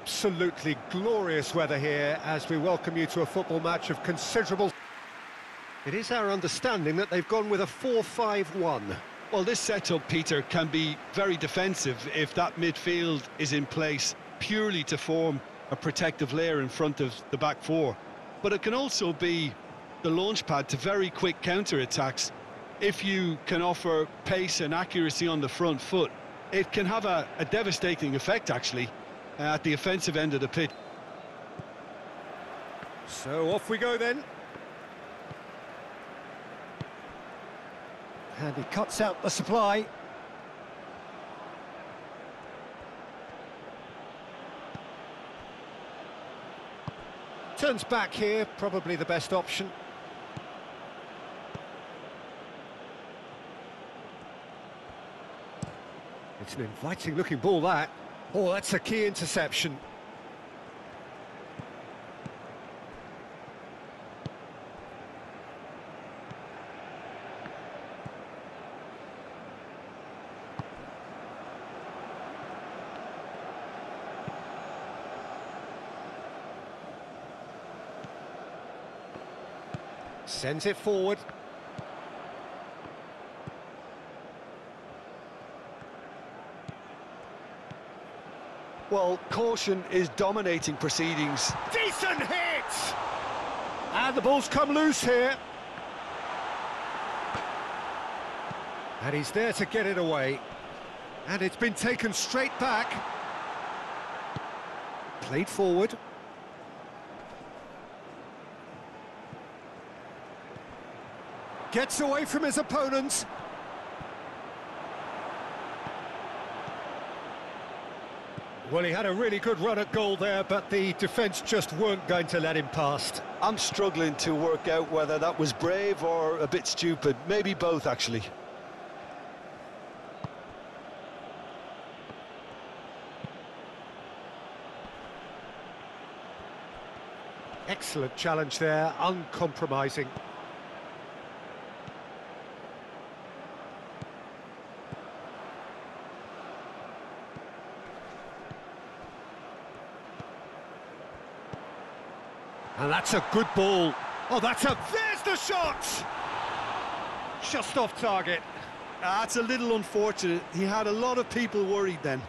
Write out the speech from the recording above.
Absolutely glorious weather here as we welcome you to a football match of considerable... It is our understanding that they've gone with a 4-5-1. Well, this setup, Peter, can be very defensive if that midfield is in place purely to form a protective layer in front of the back four. But it can also be the launch pad to very quick counter-attacks. If you can offer pace and accuracy on the front foot, it can have a devastating effect, actually, at the offensive end of the pitch. So off we go then. And he cuts out the supply. Turns back here, probably the best option. It's an inviting looking ball, that. Oh, that's a key interception. Sends it forward. Well, caution is dominating proceedings. Decent hit! And the ball's come loose here. And he's there to get it away. And it's been taken straight back. Played forward. Gets away from his opponents. Well, he had a really good run at goal there, but the defence just weren't going to let him past. I'm struggling to work out whether that was brave or a bit stupid. Maybe both, actually. Excellent challenge there, uncompromising. And that's a good ball. Oh, there's the shot! Just off target. That's a little unfortunate. He had a lot of people worried then.